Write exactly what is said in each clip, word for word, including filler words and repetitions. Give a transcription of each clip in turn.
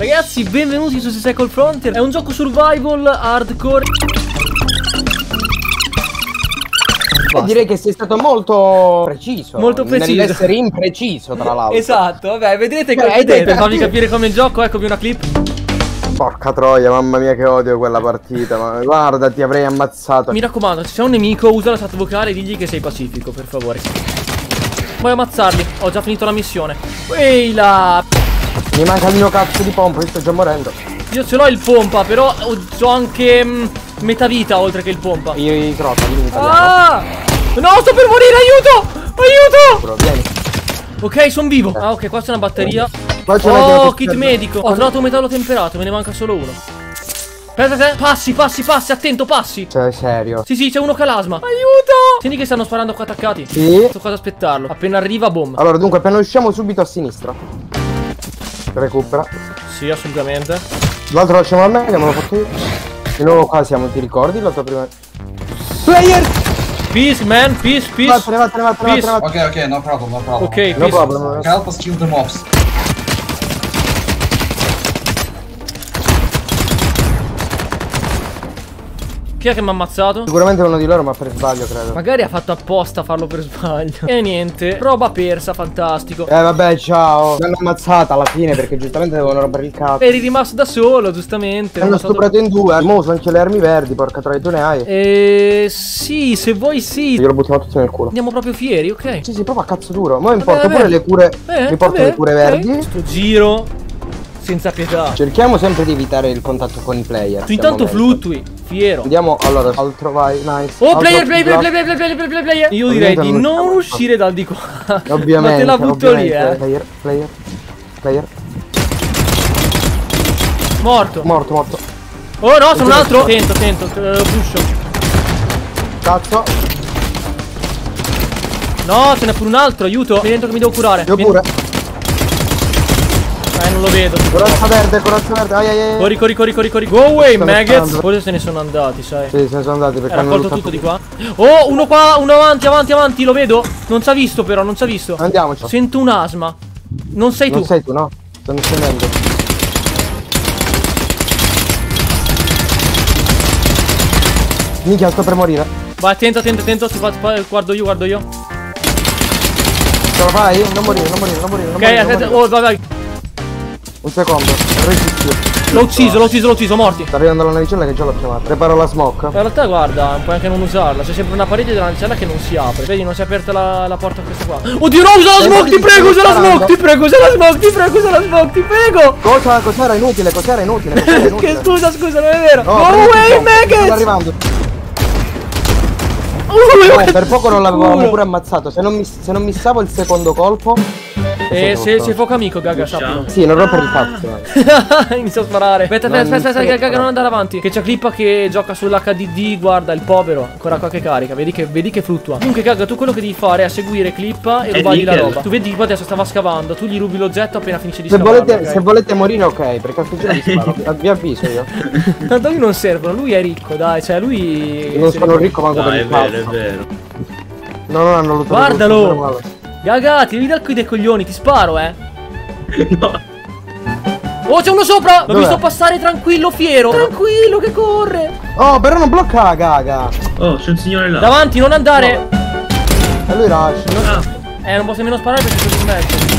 Ragazzi, benvenuti su The Cycle Frontier. È un gioco survival hardcore. Basta. Direi che sei stato molto preciso. Molto preciso. Nell'essere impreciso, tra l'altro. Esatto, vabbè, vedrete che vedete. Per farvi capire come il gioco, eccovi una clip. Porca troia, mamma mia che odio quella partita. Ma guarda, ti avrei ammazzato. Mi raccomando, se c'è un nemico, usa la chat vocale e digli che sei pacifico, per favore. Vuoi ammazzarli? Ho già finito la missione. Ehi là! Mi manca il mio cazzo di pompa, io sto già morendo. Io ce l'ho il pompa, però ho anche mh, metà vita oltre che il pompa. Io i crota, io ah! No, sto per morire, aiuto! Aiuto! Vieni. Ok, sono vivo. Ah, ok, qua c'è una batteria. Oh, kit medico. Ho trovato un metallo temperato, me ne manca solo uno. Aspetta, aspetta. Passi, passi, passi, attento, passi. Cioè, serio? Sì, sì, c'è uno calasma. Aiuto! Senti che stanno sparando qua attaccati. Sì. Sto qua ad aspettarlo. Appena arriva, bomba. Allora, dunque, appena usciamo subito a sinistra. Recupera. Sì, assolutamente. L'altro lasciamo a me che me lo fatto io. Di nuovo qua siamo, ti ricordi? L'altro prima. Player! Peace man, peace, peace. Vattene, vattene, vattene, peace. Vattene. Ok, ok, no problem, no problem. Ok, no peace. Problem. Help us kill the mobs. Chi è che mi ha ammazzato? Sicuramente uno di loro, ma per sbaglio credo. Magari ha fatto apposta a farlo per sbaglio. E niente, roba persa, fantastico. Eh vabbè, ciao. Mi hanno ammazzata alla fine perché giustamente devono rompere il cazzo. Eri rimasto da solo, giustamente. Hanno stuprato in due. Mo' sono anche le armi verdi, porca troia, tu ne hai? Eh sì, se vuoi sì. Io lo buttiamo tutti nel culo. Andiamo proprio fieri, ok? Sì, sì, proprio a cazzo duro. Ma mi porto pure le cure. Mi porto le cure verdi. Sto giro. Senza pietà. Cerchiamo sempre di evitare il contatto con i player. Tu intanto fluttui, fiero. Andiamo, allora, altro vai, nice. Oh, player, player, player, player, player, player, player. Io direi di non uscire dal di qua. Ovviamente. Ma te la butto lì, eh. Player, player, player. Morto. Morto, morto. Oh no, sono un altro. Tento, tento, pusho. Cazzo. No, ce n'è pure un altro, aiuto. Vieni dentro che mi devo curare. Io pure. Eh, non lo vedo. Corazza verde, corazza verde. Ai, ai, ai. Corri, corri, corri, corri, corri. Go away, maggots. Forse se ne sono andati, sai. Sì, se ne sono andati perché hanno raccolto tutto di qua. Oh, uno qua, uno avanti, avanti, avanti. Lo vedo. Non ci ha visto, però, non ci ha visto. Andiamoci. Sento un asma. Non sei tu. Non sei tu, no. Stanno scendendo. Minchia, sto per morire. Vai, tenta, tenta, tenta. Guardo io, guardo io. Ce la fai? Non morire, non morire, non morire. Ok, aspetta. Oh, vai, vai. Un secondo, l'ho ucciso, l'ho ucciso, l'ho ucciso, morti. Sta arrivando la navicella che già l'ho chiamata. Preparo la smoke. In realtà guarda, puoi anche non usarla. C'è sempre una parete della navicella che non si apre. Vedi, non si è aperta la, la porta a questa qua. Oddio, no, usa la smoke, ti prego, usa la smoke, ti prego, usa la smoke, ti prego, usa la smoke, ti prego. Cosa, cos'era inutile, cos'era inutile, cos'era inutile. Che scusa, scusa, non è vero. No, no way, maggots. Sta arrivando. Oh, eh, per poco non l'avevamo pure ammazzato. Se non, mi, se non missavo il secondo colpo. E se sei fuoco amico, Gaga, sappilo. Sì, non rompere il cazzo. Inizio a sparare. Aspetta, no, aspetta, aspetta, Gaga, non andare avanti. Che c'è Clippa che gioca sull'H D D. Guarda, il povero. Ancora qua che carica. Vedi che, vedi che fluttua. Comunque, Gaga, tu quello che devi fare è seguire Clippa e rubargli la roba. Tu vedi che adesso stava scavando. Tu gli rubi l'oggetto appena finisce di scavare. Se volete, okay? Se volete morire, ok. Perché altro giorno vi sparo. Vi avviso io. Tanto lui non servono. Lui è ricco, dai. Cioè, lui. Non sono ricco, manco per il cazzo. È vero. No, no, hanno lottato. Guardalo! Gaga, ti da qui dei coglioni, ti sparo, eh. No. Oh, c'è uno sopra! L'ho visto passare tranquillo, fiero. Tranquillo che corre. Oh, però non blocca Gaga. Oh, c'è un signore là. Davanti, non andare. No. E lui rush. Non... Ah. Eh, non posso nemmeno sparare perché sono in mezzo.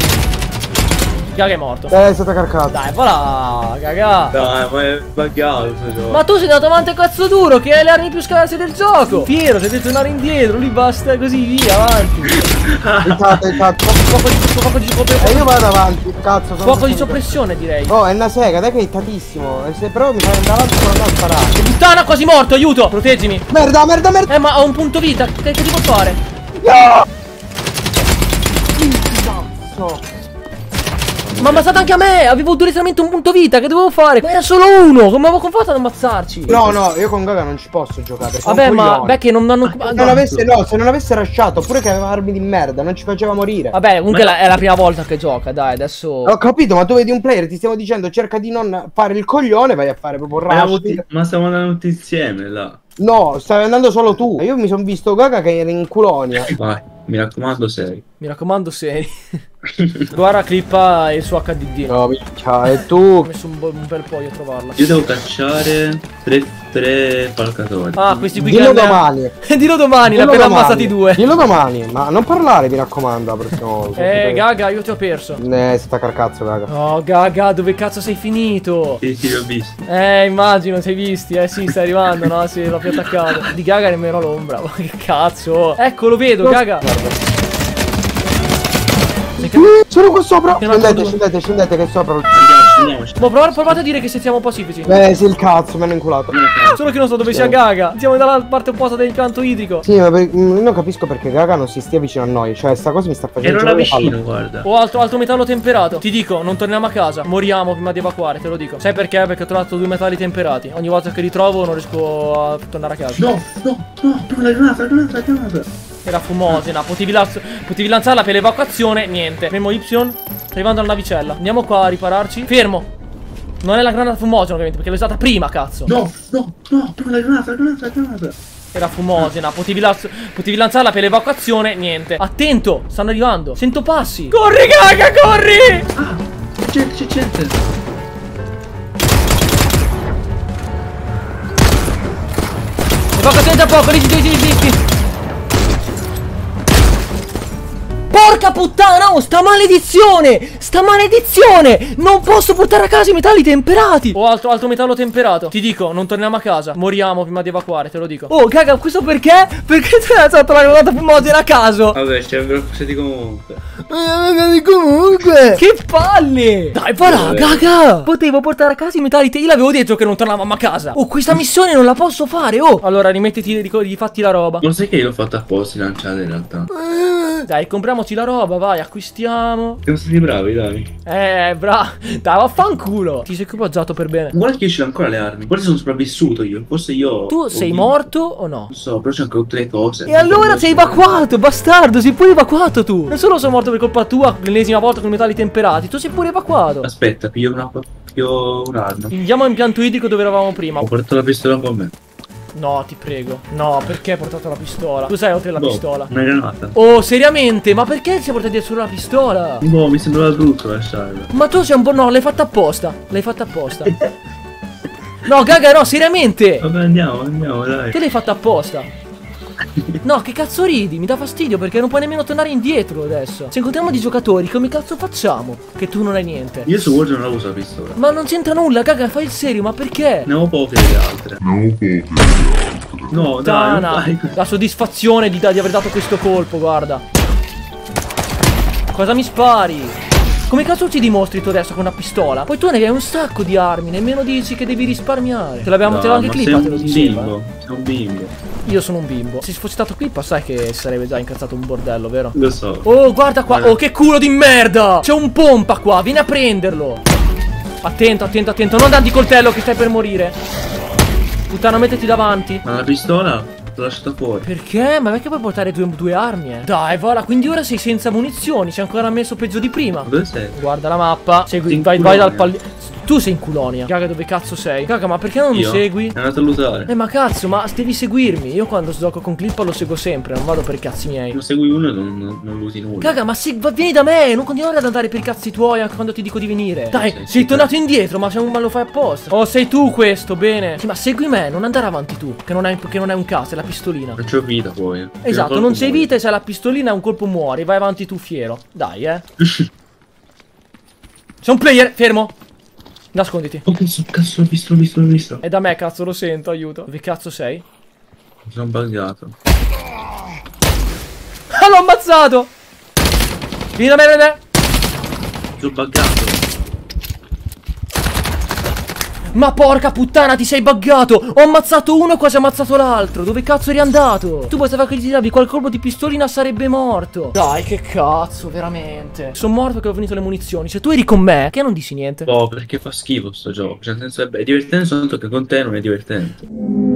Gaga è morto. Eh, è stato carcato. Dai, voilà, Gaga. Dai, ma è buggato. Ma tu sei andato avanti a cazzo duro, che hai le armi più scarse del gioco. Piero, se devi tornare indietro, lì basta così, via, avanti. Esatto, esatto. Fuoco di soppressione. E io vado avanti, cazzo. Fuoco di soppressione, direi. Oh, è una sega, dai che è tatissimo. Se però mi fai andare avanti, non andare a sparare. Puttana, quasi morto, aiuto. Proteggimi. Merda, merda, merda. Eh, ma ho un punto vita, che devo fare? No! Cazzo. Ma ammazzato anche a me, avevo direttamente un punto vita, che dovevo fare? Ma era solo uno, come avevo fatto ad ammazzarci? No, no, io con Gaga non ci posso giocare. Vabbè, ma beh che non hanno... Ah, non avesse, no, se non avesse rushato, oppure che aveva armi di merda, non ci faceva morire. Vabbè, comunque ma... la, è la prima volta che gioca, dai, adesso... Ho capito, ma tu vedi un player, ti stiamo dicendo, cerca di non fare il coglione, vai a fare proprio un rush. Ma stiamo andando tutti insieme, là. No, stavi andando solo tu. Io mi sono visto Gaga che era in colonia. Vai. Mi raccomando sei. Mi raccomando sei. Guarda Clippa e il suo acca di di. No, minchia, e tu? Ho messo un, un bel po' io a trovarla. Io devo cacciare tre, tre palcatori. Ah, questi qui Dillo che... domani. Dillo domani, ne abbiamo ammazzati due. Dillo domani, ma non parlare, mi raccomando, la prossima volta. Eh, Gaga, io ti ho perso. Eh, sta carcazzo, Gaga. Oh, Gaga, dove cazzo sei finito? Sì, sì, li ho visti. Eh, immagino, sei visti, eh, sì, stai arrivando, no? Sì, l'ho più attaccato. Di Gaga nemmeno l'ombra, ma che cazzo. Ecco, lo vedo, no. Gaga. Guarda. Che... sono qua sopra. Scendete, scendete, scendete che sopra. Andiamo, andiamo. Provate a dire che se siamo pacifici. Beh, sì, il cazzo, mi hanno inculato. Solo che non so dove sia Gaga. Siamo dalla parte opposta del canto idrico. Sì, ma per... non capisco perché Gaga non si stia vicino a noi. Cioè, sta cosa mi sta facendo. E non la vicino, guarda. O altro, altro metallo temperato. Ti dico, non torniamo a casa. Moriamo prima di evacuare, te lo dico. Sai perché? Perché ho trovato due metalli temperati. Ogni volta che li trovo non riesco a tornare a casa. No, no, no, no, la granata, la granata, la granata. Era fumogena, potevi, la potevi lanciarla per l'evacuazione, niente. Memo Y, sta arrivando alla navicella. Andiamo qua a ripararci. Fermo. Non è la granata fumogena ovviamente, perché l'ho usata prima, cazzo. No, no, no, la granata, la granata, la granata. Era fumogena, potevi, la potevi lanciarla per l'evacuazione, niente. Attento, stanno arrivando. Sento passi. Corri, Gaga, corri. Ah, c'è, c'è, c'è. Evacuazione da poco, rigidi, rigidi, rigidi. Porca puttana, oh, sta maledizione! Sta maledizione! Non posso portare a casa i metalli temperati! Oh, altro, altro metallo temperato. Ti dico, non torniamo a casa. Moriamo prima di evacuare, te lo dico. Oh, Gaga, questo perché? Perché te l'hai fatto la granata fumogena a caso? Vabbè, c'è un di comunque. Eh, comunque! Che palle! Dai, parà, Gaga! Potevo portare a casa i metalli temperati. Io l'avevo detto che non tornavamo a casa. Oh, questa missione non la posso fare, oh! Allora, rimettiti, rifatti la roba. Non sai che io l'ho fatta apposta lanciare in realtà. Eh. Dai, compriamo la roba, vai, acquistiamo. Siamo stati bravi, dai. Eh, bravo. Dai, vaffanculo. Ti sei equipaggiato per bene. Guarda che io ce l'ho ancora le armi. Forse sono sopravvissuto io. Forse io. Tu sei vinto. Morto o no? Non so, però c'è anche tutte le cose. E allora sei evacuato, bastardo. Sei pure evacuato tu. Non solo sono morto per colpa tua, l'ennesima volta con i metalli temperati. Tu sei pure evacuato. Aspetta, piglio una. Piglio un'arma. Andiamo all'impianto idrico dove eravamo prima. Ho portato la pistola con me. No, ti prego. No, perché hai portato la pistola? Tu sai oltre la boh, pistola. Una granata. Oh, seriamente? Ma perché ti sei portato dietro la pistola? Boh, mi sembrava brutto lasciarla. Ma tu sei un po'... no, l'hai fatta apposta. L'hai fatta apposta. No, Gaga, no, seriamente. Vabbè, andiamo, andiamo, dai. Te l'hai fatta apposta. No, che cazzo ridi? Mi dà fastidio perché non puoi nemmeno tornare indietro adesso. Se incontriamo di giocatori, come cazzo facciamo? Che tu non hai niente. Io su Warzone non uso la pistola. Ma non c'entra nulla, Gaga, fai il serio, ma perché? Ne ho poche le altre. Ne ho poche le altre. No, dai, dai. La soddisfazione di, da, di aver dato questo colpo, guarda. Cosa mi spari? Come cazzo ti dimostri tu adesso con una pistola? Poi tu ne hai un sacco di armi, nemmeno dici che devi risparmiare. Te l'abbiamo no, anche Clippa, te lo diceva. Bimbo, sei un bimbo. Io sono un bimbo. Se fossi stato Clippa sai che sarebbe già incazzato un bordello, vero? Lo so. Oh, guarda qua, guarda. Oh, che culo di merda! C'è un pompa qua, vieni a prenderlo. Attento, attento, attento, non dargli coltello che stai per morire. Puttana, mettiti davanti. Ma la pistola? L'ho lasciata fuori. Perché? Ma perché puoi portare due, due armi, eh? Dai, voilà. Quindi ora sei senza munizioni. C'è ancora messo peggio di prima. Dove sei? Guarda la mappa. Segui. Vai, vai dal pallino. Tu sei in Culonia. Gaga, dove cazzo sei? Gaga, ma perché non io? Mi segui? È andato a lutare. Eh, ma cazzo, ma devi seguirmi. Io quando gioco con Clippa lo seguo sempre. Non vado per i cazzi miei. Non segui uno e non, non, non luti nulla. Gaga, ma se, va, vieni da me. Non continuare ad andare per i cazzi tuoi anche quando ti dico di venire. Dai, sei, sei, sei tornato indietro. Ma, ma lo fai apposta. Oh, sei tu questo, bene. Sì, ma segui me. Non andare avanti tu. Che non hai, che non hai un cazzo. È la pistolina. Non c'ho vita poi. Esatto, non sei vita e se hai la pistolina un colpo muori. Vai avanti tu fiero. Dai, eh. C'è un player. Fermo. Nasconditi. Oh, cazzo, cazzo, l'ho visto, l'ho visto, l'ho visto. È da me, cazzo, lo sento, aiuto. Dove cazzo sei? Mi sono buggato. Ah, l'ho ammazzato! Vieni da me, da me! Mi sono buggato. Ma porca puttana, ti sei buggato! Ho ammazzato uno e quasi ammazzato l'altro! Dove cazzo eri andato? Tu bastava che gli tiravi qual colpo di pistolina sarebbe morto! Dai, che cazzo, veramente! Sono morto che ho finito le munizioni. Se tu eri con me, che non dici niente? No, perché fa schifo sto gioco. Cioè, nel senso, è divertente soltanto che con te non è divertente.